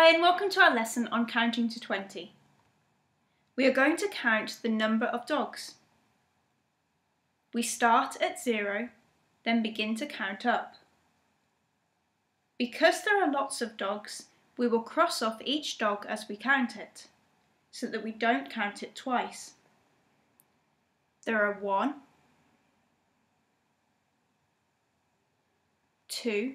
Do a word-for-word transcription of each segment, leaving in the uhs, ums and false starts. Hi and welcome to our lesson on counting to twenty. We are going to count the number of dogs. We start at zero, then begin to count up. Because there are lots of dogs, we will cross off each dog as we count it, so that we don't count it twice. There are one, two,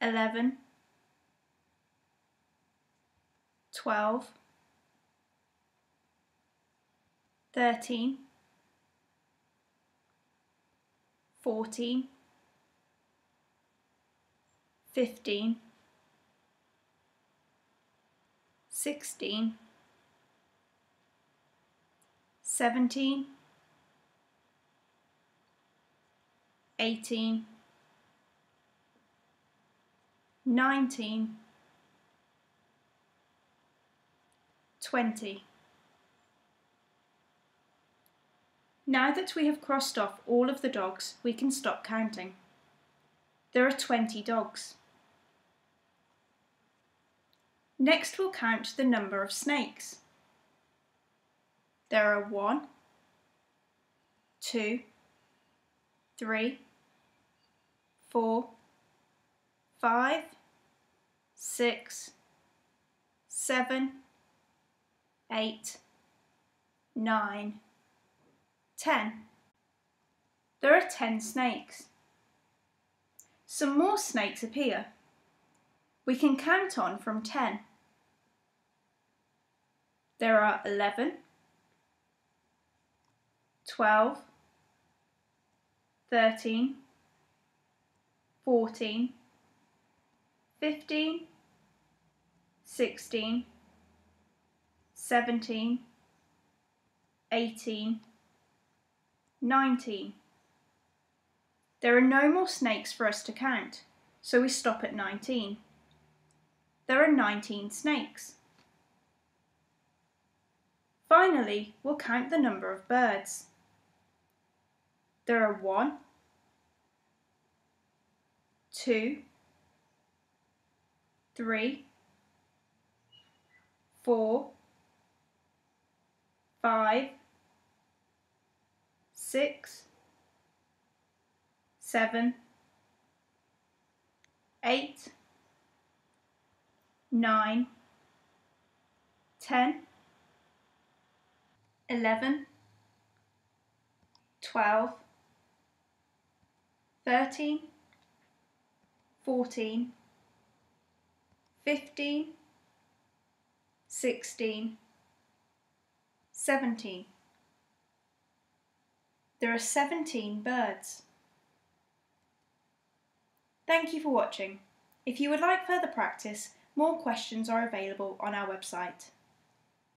eleven, twelve, thirteen, fourteen, fifteen, sixteen, seventeen, eighteen, nineteen, twenty. Now that we have crossed off all of the dogs, we can stop counting. There are twenty dogs. Next we'll count the number of snakes. There are one, two, three, four, five, six, seven, eight, nine, ten. There are ten snakes. Some more snakes appear. We can count on from ten. There are eleven, twelve, thirteen, fourteen, fifteen, sixteen, seventeen, eighteen, nineteen. There are no more snakes for us to count, so we stop at nineteen. There are nineteen snakes. Finally, we'll count the number of birds. There are one, two, three, four, five, six, seven, eight, nine, ten, eleven, twelve, thirteen, fourteen, fifteen, sixteen, seventeen. There are seventeen birds. Thank you for watching. If you would like further practice, more questions are available on our website.